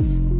Beats.